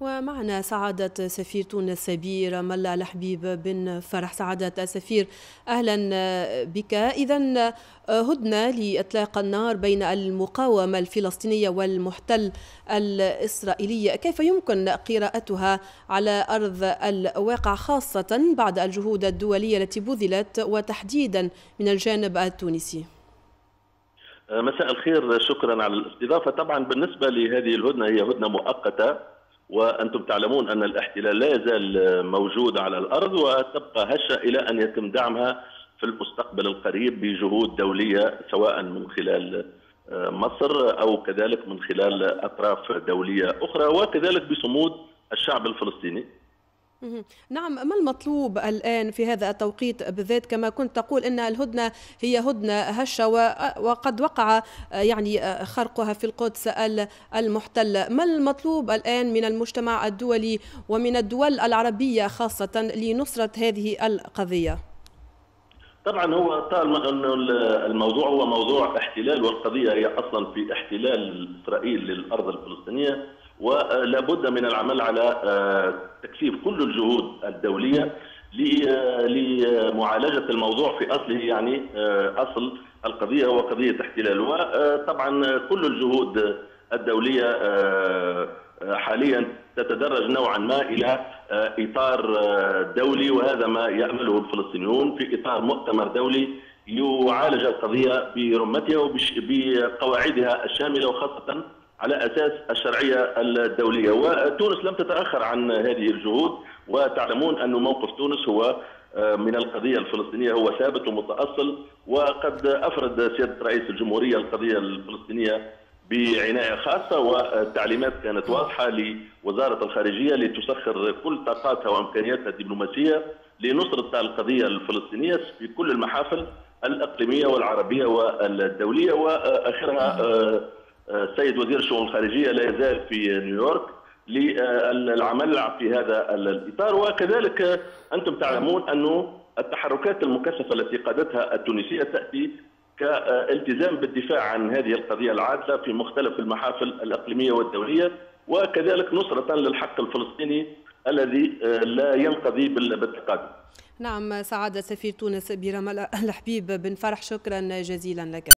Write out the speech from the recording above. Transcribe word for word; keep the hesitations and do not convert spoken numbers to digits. ومعنا سعادة سفير تونس سبير ملا الحبيب بن فرح. سعادة السفير أهلا بك. إذا هدنة لإطلاق النار بين المقاومة الفلسطينية والمحتل الإسرائيلي، كيف يمكن قراءتها على أرض الواقع خاصة بعد الجهود الدولية التي بذلت وتحديدا من الجانب التونسي؟ مساء الخير، شكرا على الاستضافة. طبعا بالنسبة لهذه الهدنة هي هدنة مؤقتة، وأنتم تعلمون أن الاحتلال لا يزال موجود على الأرض وتبقى هشة إلى أن يتم دعمها في المستقبل القريب بجهود دولية، سواء من خلال مصر أو كذلك من خلال أطراف دولية أخرى، وكذلك بصمود الشعب الفلسطيني. نعم، ما المطلوب الآن في هذا التوقيت بالذات؟ كما كنت تقول أن الهدنة هي هدنة هشة وقد وقع يعني خرقها في القدس المحتلة، ما المطلوب الآن من المجتمع الدولي ومن الدول العربية خاصة لنصرة هذه القضية؟ طبعا هو طالما أن الموضوع هو موضوع احتلال، والقضية هي أصلا في احتلال إسرائيل للأرض الفلسطينية، ولا بد من العمل على تكثيف كل الجهود الدولية لمعالجة الموضوع في أصله، يعني أصل القضية هو قضية احتلال. وطبعا كل الجهود الدولية حاليا تتدرج نوعا ما إلى إطار دولي، وهذا ما يأمله الفلسطينيون في إطار مؤتمر دولي يعالج القضية برمتها وبقواعدها الشاملة، وخاصة على أساس الشرعية الدولية. وتونس لم تتأخر عن هذه الجهود، وتعلمون أن موقف تونس هو من القضية الفلسطينية هو ثابت ومتأصل، وقد أفرد سيادة رئيس الجمهورية القضية الفلسطينية بعناية خاصة، والتعليمات كانت واضحة لوزارة الخارجية لتسخر كل طاقاتها وإمكانياتها الدبلوماسية لنصرة القضية الفلسطينية في كل المحافل الإقليمية والعربية والدولية. وآخرها السيد وزير الشؤون الخارجية لا يزال في نيويورك للعمل في هذا الإطار. وكذلك أنتم تعلمون أن التحركات المكثفة التي قادتها التونسية تأتي كالتزام بالدفاع عن هذه القضية العادلة في مختلف المحافل الإقليمية والدولية، وكذلك نصرة للحق الفلسطيني الذي لا ينقضي بالتقادم. نعم، سعادة سفير تونس برام الحبيب بن فرح، شكرا جزيلا لك.